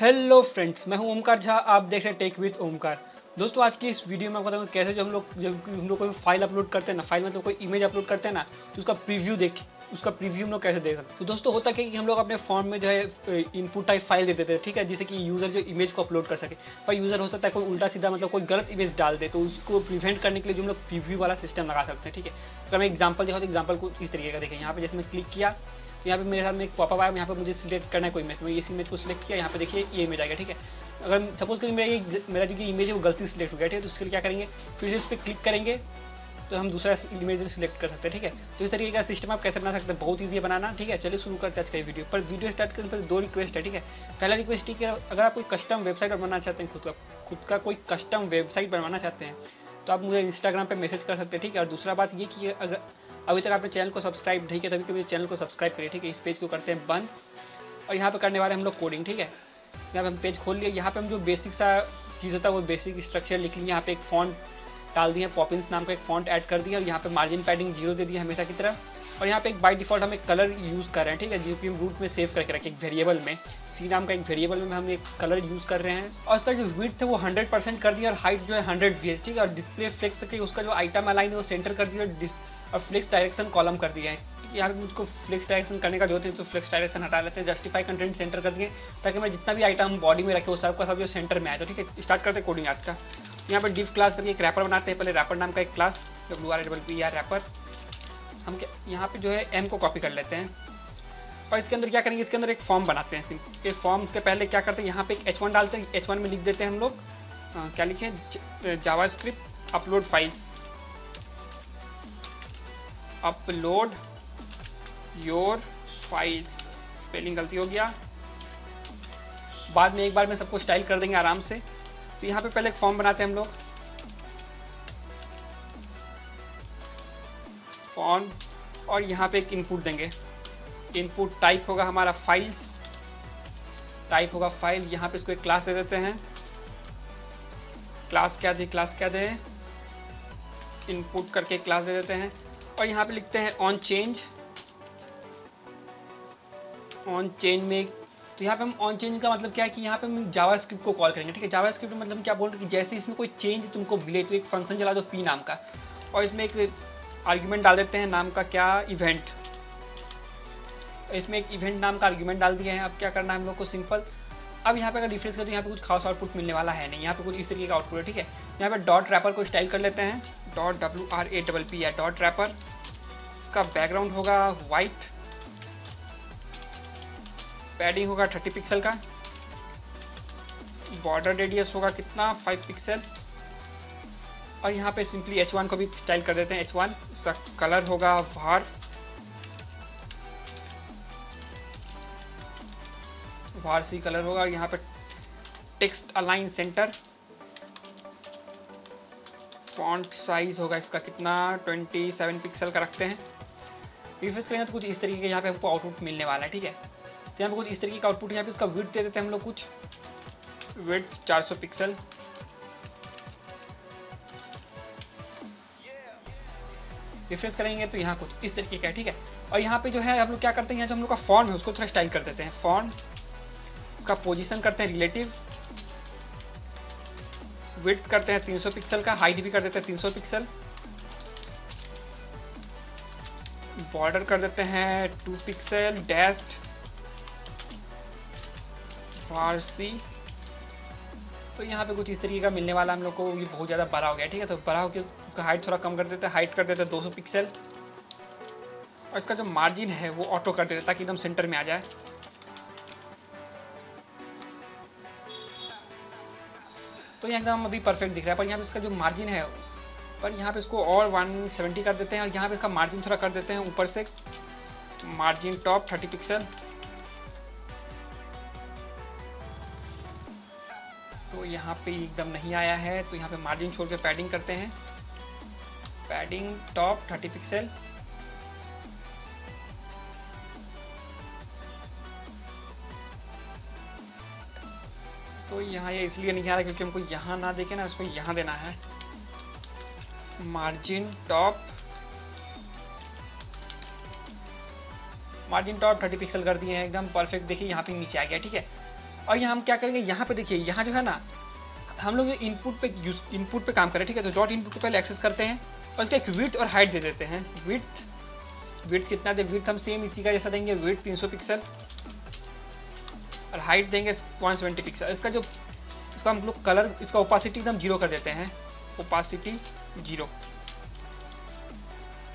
Hello friends, मैं हूं ओमकार झा। आप देख रहे हैं टेक विद ओमकार। दोस्तों, आज की इस वीडियो में आपको बताऊंगा कैसे जब हम लोग कोई फाइल अपलोड करते हैं ना, फाइल मतलब कोई इमेज अपलोड करते हैं ना, तो उसका प्रीव्यू हम लोग कैसे देख सकते हैं। तो दोस्तों, होता क्या है कि हम लोग अपने फॉर्म में जो है इनपुट टाइप फाइल दे देते हैं, ठीक है, जिससे कि यूज़र जो इमेज को अपलोड कर सके। पर यूज़र हो सकता है कोई उल्टा सीधा मतलब कोई गलत इमेज डाल दे, तो उसको प्रिवेंट करने के लिए जो हम लोग प्रीव्यू वाला सिस्टम लगा सकते हैं, ठीक है। अगर मैं एग्जाम्पल देखा तो एग्जाम्पल को इस तरीके का देखें। यहाँ पर जैसे मैं क्लिक किया, यहाँ पे मेरे साथ में एक पॉपअप आया। यहाँ पे मुझे सिलेक्ट करना है कोई इमेज, तो मैं इस इमेज को सिलेक्ट किया। यहाँ पे देखिए ये इमेज आएगा, ठीक है। अगर सपोज करिए मेरा जो इमेज है वो गलती से सिलेक्ट हो गया, ठीक है, तो उसके लिए क्या करेंगे, फिर से उस पर क्लिक करेंगे तो हम दूसरा इमेज सिलेक्ट कर सकते हैं, ठीक है। तो इस तरीके का सिस्टम आप कैसे बना सकते हैं, बहुत ईजी है बनाना, ठीक है। चलिए शुरू करते हैं आज का वीडियो। पर वीडियो स्टार्ट करने पर दो रिक्वेस्ट है, ठीक है। पहला रिक्वेस्ट है कि अगर आप कोई कस्टम वेबसाइट बनाना चाहते हैं, खुद का कोई कस्टम वेबसाइट बनवाना चाहते हैं, तो आप मुझे इंस्टाग्राम पे मैसेज कर सकते हैं, ठीक है। और दूसरा बात ये कि अगर अभी तक आपने चैनल को सब्सक्राइब नहीं किया, तभी कभी चैनल को सब्सक्राइब करिए, ठीक है। इस पेज को करते हैं बंद और यहाँ पे करने वाले हम लोग कोडिंग, ठीक है। यहाँ पे हम पेज खोल लिए, यहाँ पे हम जो बेसिक सा चीज़ होता है वो बेसिक स्ट्रक्चर लिख लिया। यहाँ पे एक फॉन्ट डाल दिया, पॉपिंस नाम का एक फॉन्ट ऐड कर दिया, और यहाँ पे मार्जिन पैडिंग 0 दे दिया हमेशा की तरह। और यहाँ पे एक बाई डिफॉल्ट हम एक कलर यूज़ कर रहे हैं, ठीक है, जो कि हम रूट में सेव करके रखें, एक वेरिएबल में सी नाम का एक वेरिएबल में हम एक कलर यूज़ कर रहे हैं। और उसका जो विड्थ है वो 100% कर दिया, और हाइट जो है 100 px, ठीक है। और डिस्प्ले फ्लेक्स करके उसका जो आइटम अलाइन है वो सेंटर कर दिया, और फ्लेक्स डायरेक्शन कॉलम कर दिया है। यहाँ पे मुझको फ्लेक्स डायरेक्शन करने का जो है, तो फ्लेक्स डायरेक्शन हटा लेते हैं। जस्टिफाई कंटेंट सेंटर कर दिए, ताकि मैं जितना भी आइटम बॉडी में रखे वो सबका सब जो सेंटर में आए, तो ठीक है। स्टार्ट करते हैं कोडिंग आज का। यहाँ पर डिव क्लास करके एक रैपर बनाते हैं, पहले रैपर नाम का एक क्लास, WRAPPER रैपर। हम यहाँ पे जो है एम को कॉपी कर लेते हैं, और इसके अंदर क्या करेंगे, इसके अंदर एक फॉर्म बनाते हैं। सिंपल फॉर्म के पहले क्या करते हैं, यहाँ पे एक H1 डालते हैं। H1 में लिख देते हैं हम लोग क्या लिखे, JavaScript upload files, upload your files. Spelling गलती हो गया, बाद में एक बार में सबको स्टाइल कर देंगे आराम से। तो यहाँ पे पहले एक फॉर्म बनाते हैं हम लोग, फॉर्म, और यहाँ पे एक इनपुट देंगे। इनपुट टाइप होगा हमारा फाइल्स, टाइप होगा फाइल। यहाँ पे इसको एक क्लास दे देते हैं, क्लास क्या दे इनपुट करके क्लास दे देते हैं। और यहाँ पे लिखते हैं ऑन चेंज में। तो यहाँ पे हम ऑन चेंज का मतलब क्या है कि यहाँ पे हम जावास्क्रिप्ट को कॉल करेंगे, ठीक है। जावास्क्रिप्ट मतलब हम क्या बोल रहे हैं कि जैसे इसमें कोई चेंज तुमको मिले तो एक फंक्शन चला दो पी नाम का, और इसमें एक आर्ग्यूमेंट डाल देते हैं नाम का क्या, इवेंट। इसमें एक इवेंट नाम का आर्ग्यूमेंट डाल दिया है। अब क्या करना है हम लोग को, सिंपल। अब यहाँ पे अगर रिफ्रेश करें तो यहाँ पे कुछ खास आउटपुट मिलने वाला है नहीं, यहाँ पे कुछ इस तरीके का आउटपुट है, ठीक है। यहाँ पे डॉट रैपर को स्टाइल कर लेते हैं, डॉट WRAPPER या डॉट रैपर। इसका बैकग्राउंड होगा वाइट, पैडिंग होगा 30 पिक्सल का, बॉर्डर रेडियस होगा कितना, 5 पिक्सल। और यहाँ पे सिंपली H1 को भी स्टाइल कर देते हैं, H1। इसका कलर होगा वारसी कलर होगा। और यहाँ पे text align centre, font size होगा इसका कितना, 27 पिक्सल का रखते हैं। रिफ्रेश करेंगे तो कुछ इस तरीके का यहाँ पे हमको आउटपुट मिलने वाला है, ठीक है। तो यहाँ पे कुछ इस तरीके का आउटपुट। यहाँ पे इसका विड्थ दे देते हैं हम लोग, कुछ विड्थ 400 पिक्सल। रिफ्रेश करेंगे तो यहाँ कुछ इस तरीके का है, ठीक है। और यहाँ पे जो है हम लोग क्या करते हैं, यहाँ जो हम लोग का फॉन्ट है उसको थोड़ा स्टाइल कर देते हैं। फॉन्ट का पोजीशन करते हैं रिलेटिव, विड्थ करते हैं 300 पिक्सल का, हाइट भी कर देते हैं 300 पिक्सल, बॉर्डर कर देते हैं 2 पिक्सल, डैश्ड फारसी। तो यहाँ पे कुछ इस तरीके का मिलने वाला हम लोग को। ये बहुत ज़्यादा बड़ा हो गया, ठीक है। तो बड़ा हो के हाइट थोड़ा कम कर देते हैं, हाइट कर देते हैं 200 पिक्सल। और इसका जो मार्जिन है वो ऑटो कर देते हैं, ताकि एकदम सेंटर में आ जाए। तो यहाँ एकदम अभी परफेक्ट दिख रहा है। पर यहाँ पे इसका जो मार्जिन है, पर यहाँ पे इसको और 170 कर देते हैं। और यहाँ पे इसका मार्जिन थोड़ा कर देते हैं ऊपर से, मार्जिन टॉप 30 पिक्सल। तो यहाँ पे एकदम नहीं आया है, तो यहाँ पे मार्जिन छोड़ के पैडिंग करते हैं, पैडिंग टॉप 30 पिक्सल। तो यहाँ ये इसलिए नहीं आ रहा क्योंकि हमको यहाँ ना देखे ना, उसको यहाँ देना है, मार्जिन टॉप 30 पिक्सल कर दिए हैं, एकदम परफेक्ट। देखिए यहाँ पे नीचे आ गया, ठीक है। और यहाँ हम क्या करेंगे, यहाँ पे देखिए यहाँ जो है ना हम लोग इनपुट पे काम करें, ठीक है। तो डॉट इनपुट को पहले एक्सेस करते हैं और उसका एक विड्थ और हाइट दे देते हैं। विड्थ कितना दे, विड्थ हम सेम इसी का जैसा देंगे, विड्थ 300 पिक्सल और हाइट देंगे 170 पिक्सल। इसका जो इसका हम लोग कलर, इसका ओपासिटी एकदम जीरो कर देते हैं, ओपासिटी जीरो।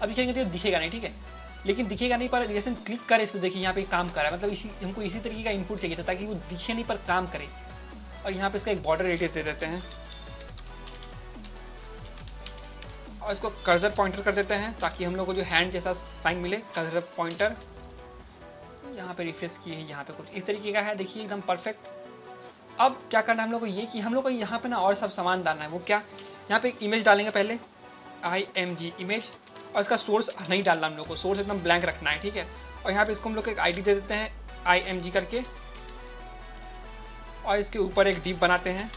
अभी कहेंगे तो दिखेगा नहीं, ठीक है, लेकिन दिखेगा नहीं पर जैसे क्लिक करें इस पर देखिए यहाँ पे काम कर रहा है, मतलब इसी हमको इसी तरीके का इनपुट चाहिए था ताकि वो दिखे नहीं पर काम करे। और यहाँ पे इसका एक बॉर्डर रेडियस दे देते हैं और इसको कर्सर पॉइंटर कर देते हैं ताकि हम लोग को जो हैंड जैसा साइन मिले, कर्सर पॉइंटर। यहाँ पे रिफ्रेश किए हैं, यहाँ पे कुछ इस तरीके का है, देखिए एकदम परफेक्ट। अब क्या करना है हम लोग को, ये कि हम लोग को यहाँ पे ना और सब सामान डालना है। वो क्या, यहाँ पे इमेज डालेंगे पहले, img इमेज, और इसका सोर्स नहीं डालना हम लोग को, सोर्स एकदम ब्लैंक रखना है, ठीक है। और यहाँ पे इसको हम लोग एक आईडी दे देते हैं img करके, और इसके ऊपर एक div बनाते हैं,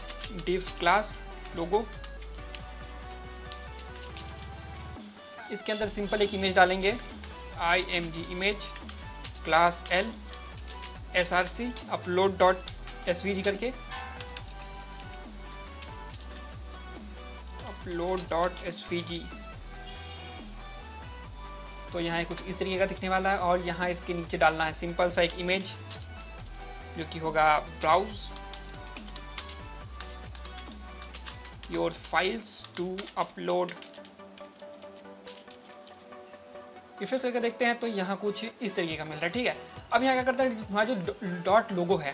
div क्लास लोगो। इसके अंदर सिंपल एक इमेज डालेंगे img image class l src upload dot svg करके, अपलोड डॉट svg। तो यहाँ कुछ इस तरीके का दिखने वाला है। और यहाँ इसके नीचे डालना है सिंपल सा एक इमेज जो कि होगा browse your files to upload. Refresh करके देखते हैं तो यहाँ कुछ इस तरीके का मिल रहा है, ठीक है। अब यहाँ क्या करता है, हमारा जो डॉट लोगो है,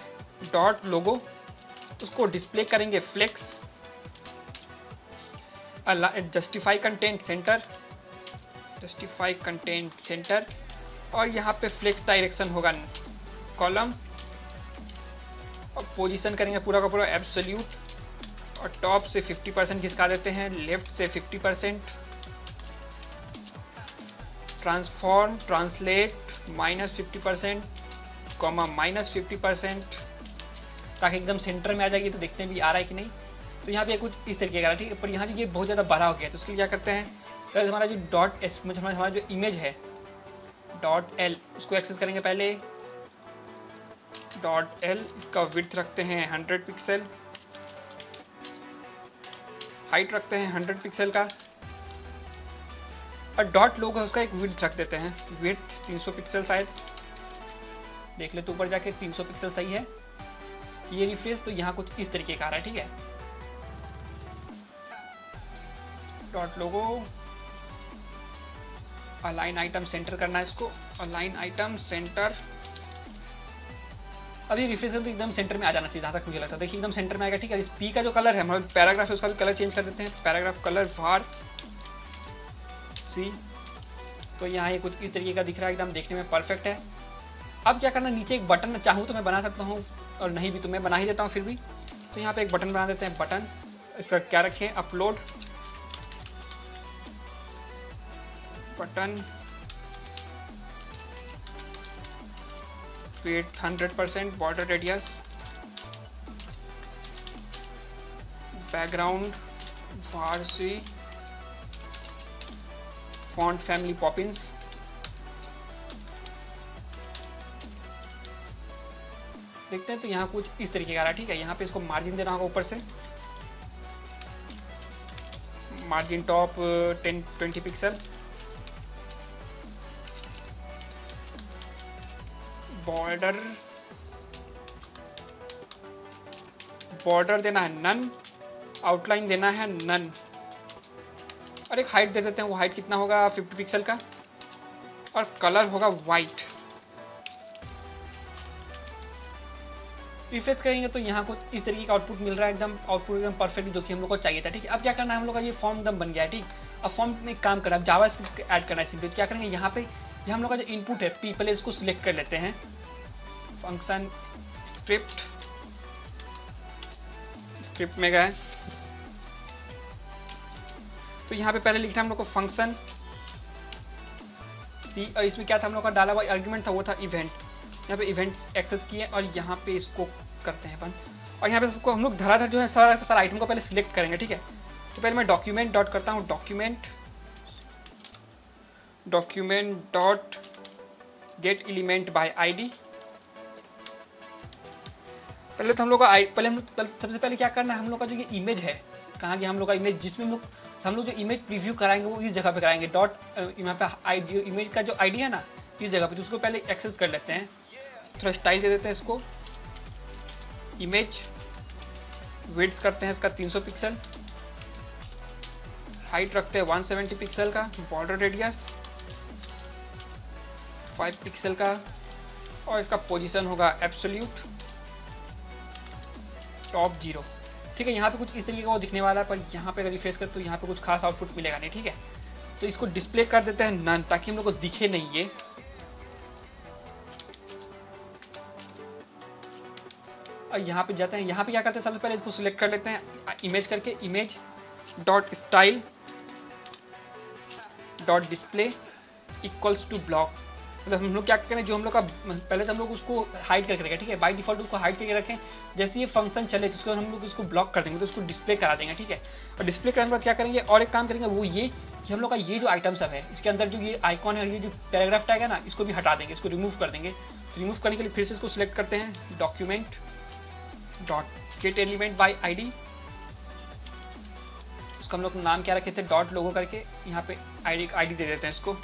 डॉट लोगो उसको डिस्प्ले करेंगे flex, justify content centre, justify content centre. और यहाँ पे फ्लेक्स डायरेक्शन होगा कॉलम, और पोजीशन करेंगे पूरा का पूरा एब्सोल्यूट, और टॉप से 50% खिसका देते हैं, लेफ्ट से 50%। ट्रांसफॉर्म ट्रांसलेट -50% कॉमा -50% ताकि एकदम सेंटर में आ जाएगी, तो देखते हैं भी आ रहा है कि नहीं। तो यहाँ पे कुछ इस तरीके का, ठीक है। पर यहाँ पे ये बहुत ज़्यादा बड़ा हो गया, तो उसके लिए क्या करते हैं, तो हमारा जो डॉट एस हमारा जो इमेज है डॉट एल उसको एक्सेस करेंगे पहले, डॉट एल। इसका विड्थ रखते हैं 100 पिक्सल, हाइट रखते हैं 100 पिक्सल का, और डॉट लोगो है उसका एक विड्थ रख देते हैं, विड्थ 300 पिक्सल, शायद देख ले तो ऊपर जाके 300 पिक्सल सही है। ये रिफ्रेश, तो यहाँ कुछ इस तरीके का आ रहा है, ठीक है। Dot logo align item centre करना है इसको, अलाइन आइटम सेंटर। अभी रिफ्रेश तो एकदम सेंटर में आ जाना चाहिए जहाँ तक मुझे लगता है, देखिए एकदम सेंटर में आएगा, ठीक है। इस पी का जो कलर है हमारा पैराग्राफ है उसका भी कलर चेंज कर देते हैं, पैराग्राफ कलर var सी। तो यहाँ ये कुछ इस तरीके का दिख रहा है, एकदम देखने में परफेक्ट है। अब क्या करना, नीचे एक बटन चाहूँ तो मैं बना सकता हूँ और नहीं भी तो मैं बना ही देता हूँ फिर भी। तो यहाँ पर एक बटन बना देते हैं, बटन इसका क्या रखें, upload button width 100%, border radius, background फारसी, फॉन्ट फैमिली पॉपिंस। देखते हैं तो यहाँ कुछ इस तरीके का आ रहा है, ठीक है। यहाँ पे इसको मार्जिन देना होगा ऊपर से, मार्जिन टॉप 10-20 पिक्सल, बॉर्डर देना है नन, आउटलाइन देना है नन, और एक हाइट दे देते हैं, वो हाइट कितना होगा 50 पिक्सल का, और कलर होगा वाइट। रिफ्रेश करेंगे तो यहाँ कुछ इस तरीके का आउटपुट मिल रहा है, एकदम आउटपुट एकदम परफेक्ट जो कि हम लोग को चाहिए था, ठीक है। अब क्या करना है हम लोग का, ये फॉर्म एकदम बन गया है, ठीक। अब फॉर्म में काम करना है, अब जावास्क्रिप्ट ऐड करना है सिंपली। क्या करेंगे, यहाँ पे ये हम लोग का जो इनपुट है पीपल, इसको सिलेक्ट कर लेते हैं, फंक्शन स्क्रिप्ट में गए तो यहाँ पे पहले लिखना हम लोग को फंक्शन, और इसमें क्या था हम लोग का डाला हुआ आर्ग्यूमेंट था वो था इवेंट। यहाँ पे इवेंट्स एक्सेस किए और यहाँ पे इसको करते हैं अपन, और यहाँ पे सबको हम लोग धराधर जो है सारा आइटम को पहले सिलेक्ट करेंगे, ठीक है। तो पहले मैं डॉक्यूमेंट डॉट करता हूँ, document dot get element by ID. पहले तो हम लोग का सबसे पहले क्या करना है, हम लोग का जो ये इमेज है, कहाँ की हम लोग का इमेज जिसमें हम लोग जो इमेज प्रीव्यू कराएंगे वो इस जगह पे कराएंगे डॉट, यहाँ पे आईडी इमेज का जो आईडी है ना इस जगह पे, तो उसको पहले एक्सेस कर लेते हैं। थोड़ा स्टाइल दे देते हैं इसको, इमेज विड्थ करते हैं इसका 300 पिक्सल, हाइट रखते हैं 170 पिक्सल का, बॉर्डर रेडियस 5 पिक्सल का, और इसका पोजीशन होगा एब्सोल्यूट टॉप 0। ठीक है, यहाँ पे कुछ इस तरीके का वो दिखने वाला है, पर यहाँ पे अगर रिफ्रेश कर तो यहाँ पे कुछ खास आउटपुट मिलेगा नहीं। ठीक है, तो इसको डिस्प्ले कर देते हैं नन, ताकि हम लोग को दिखे नहीं ये। और यहाँ पे जाते हैं, यहाँ पे क्या करते हैं, सबसे पहले इसको सिलेक्ट कर लेते हैं इमेज करके, image dot style dot display equals to block. मतलब हम लोग क्या करें, जो हम लोग का पहले तो हम लोग उसको हाइड करके रखें। ठीक है, बाई डिफॉल्ट उसको हाइड करके रखें, जैसे ये फंक्शन चले तो उसके बाद हम लोग इसको ब्लॉक कर देंगे, तो उसको डिस्प्ले करा देंगे। ठीक है, और डिस्प्ले कराने के बाद क्या करेंगे और एक काम करेंगे, वो ये कि हम लोग का ये जो आइटम सब है इसके अंदर जो ये आइकॉन है और ये जो पैराग्राफ टैग है ना इसको भी हटा देंगे, इसको रिमूव कर देंगे। तो रिमूव करने के लिए फिर से इसको सिलेक्ट करते हैं, document dot get element by I D, उसका हम लोग नाम क्या रखे थे, डॉट लोगो करके। यहाँ पे आईडी दे देते हैं इसको,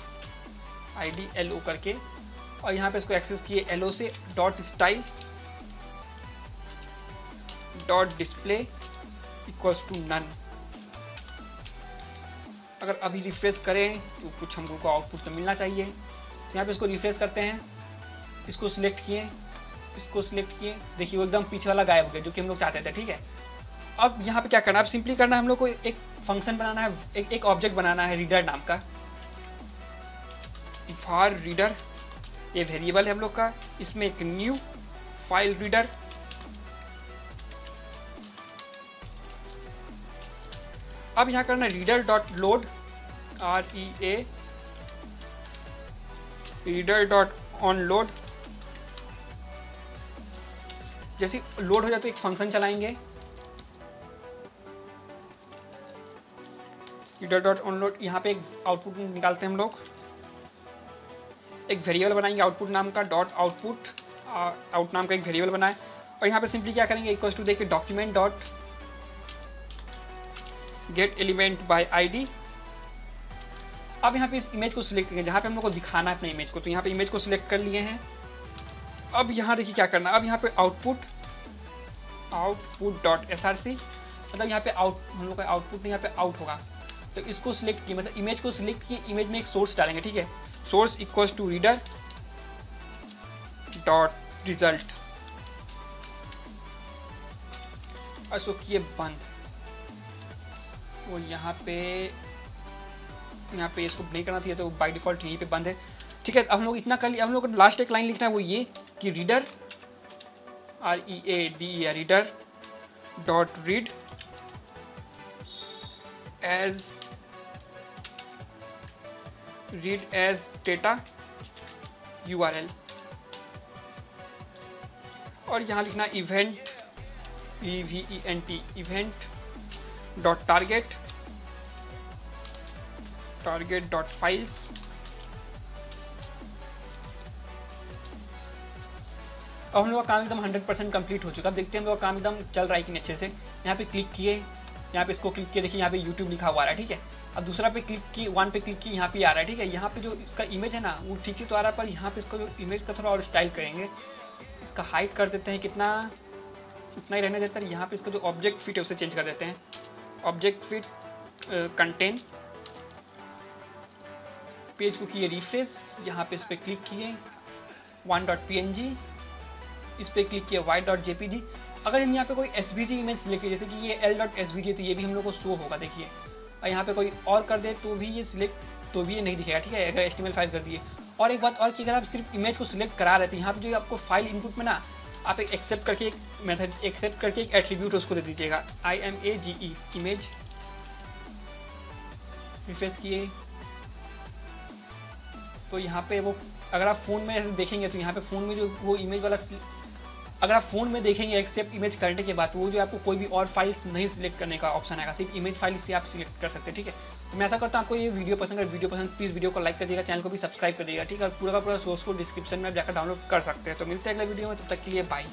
आईडी LO करके, और यहाँ पे इसको एक्सेस किए LO से dot style dot display equals to none. अगर अभी रिफ्रेश करें तो कुछ हम लोग को आउटपुट तो मिलना चाहिए। यहाँ पे इसको रिफ्रेश करते हैं, इसको सिलेक्ट किए, इसको सिलेक्ट किए, देखिए वो एकदम पीछे वाला गायब हो गया जो कि हम लोग चाहते थे। ठीक है, अब यहाँ पे क्या करना है, अब सिंपली करना है हम लोग को एक फंक्शन बनाना है, एक ऑब्जेक्ट बनाना है रीडर नाम का, फार रीडर ये वेरिएबल है हम लोग का, इसमें एक न्यू फाइल रीडर अब यहाँ करना है reader dot load REA reader dot on load. जैसे लोड हो जाए तो एक फंक्शन चलाएंगे रीडर डॉट ऑन लोड, यहाँ पे एक आउटपुट निकालते हैं हम लोग, एक वेरिएबल बनाएंगे आउटपुट नाम का, डॉट आउटपुट आउट नाम का एक वेरिएबल बनाए। और यहाँ पे सिंपली क्या करेंगे, इक्वल्स टू देखिए document dot get element by ID. अब यहाँ पे इस इमेज को सिलेक्ट करेंगे जहाँ पे हम लोग को दिखाना है अपने इमेज को, तो यहाँ पे इमेज को सिलेक्ट कर लिए हैं। अब यहाँ देखिए क्या करना, अब यहाँ पे आउटपुट डॉट SRC, मतलब यहाँ पे आउट हम लोग का आउटपुट नहीं, यहाँ पे आउट होगा। तो इसको सिलेक्ट किए, मतलब इमेज को सिलेक्ट किए, इमेज में एक सोर्स डालेंगे। ठीक है, source equals to reader dot result, और इसको किए बंद। और यहाँ पे इसको नहीं करना चाहिए, तो बाय डिफॉल्ट यहीं पे बंद है। ठीक है, हम लोग इतना कर लिए, हम लोग लास्ट एक लाइन लिखना है वो ये कि reader READER reader dot read as data URL, और यहाँ लिखना event EVENT event dot target dot files. अब हम लोग का काम एकदम 100% कम्प्लीट हो चुका है। अब देखते हैं हम लोग का काम एकदम चल रहा है कि नहीं अच्छे से। यहाँ पे क्लिक किए, यहाँ पे इसको क्लिक किए, देखिए यहाँ पे YouTube लिखा हुआ आ रहा है। ठीक है, अब दूसरा पे क्लिक की, वन पे क्लिक की, यहाँ पे आ रहा है। ठीक है, यहाँ पे जो इसका इमेज है ना वो ठीक ही तो आ रहा है, पर यहाँ पे इसको जो इमेज का थोड़ा और स्टाइल करेंगे, इसका हाइट कर देते हैं कितना, उतना ही रहने देते हैं। यहाँ पे इसका जो ऑब्जेक्ट फिट है उसे चेंज कर देते हैं, ऑब्जेक्ट फिट कंटेन। पेज को किए रिफ्रेश, यहाँ पे इस पर क्लिक किए 1.png, इस पर क्लिक किए y.jpg। अगर हम यहाँ पे कोई SVG इमेज सिलेक्ट किया, जैसे कि ये l.svg है, तो ये भी हम लोग को शो होगा। देखिए, और यहाँ पे कोई और कर दे तो भी ये सिलेक्ट, तो भी ये नहीं दिखेगा। ठीक है, अगर HTML5 कर दिए। और एक बात और कि अगर आप सिर्फ इमेज को सिलेक्ट करा रहे थे, यहाँ पे जो आपको फाइल इनपुट में ना आप एक एक्सेप्ट करके एक मेथड, एक्सेप्ट करके एक एट्रीब्यूट उसको दे दीजिएगा, IMAGE इमेज। रिफ्रेश किए तो यहाँ पे वो, अगर आप फ़ोन में देखेंगे तो यहाँ पे फ़ोन में जो वो इमेज वाला, अगर आप फ़ोन में देखेंगे एक्सेप्ट इमेज करने के बाद, वो जो आपको कोई भी और फाइल्स नहीं सिलेक्ट करने का ऑप्शन आएगा, सिर्फ इमेज फाइल से आप सिलेक्ट कर सकते हैं। ठीक है, तो मैं ऐसा करता हूँ, आपको ये वीडियो पसंद है, वीडियो पसंद प्लीज़ वीडियो को लाइक कर दीजिएगा, चैनल को भी सब्सक्राइब कर दीजिएगा। ठीक है, और पूरा का पूरा सोर्स को डिस्क्रिप्शन में आप जाकर डाउनलोड कर सकते हैं। तो मिलते हैं अगले वीडियो में, तब तक के लिए बाय।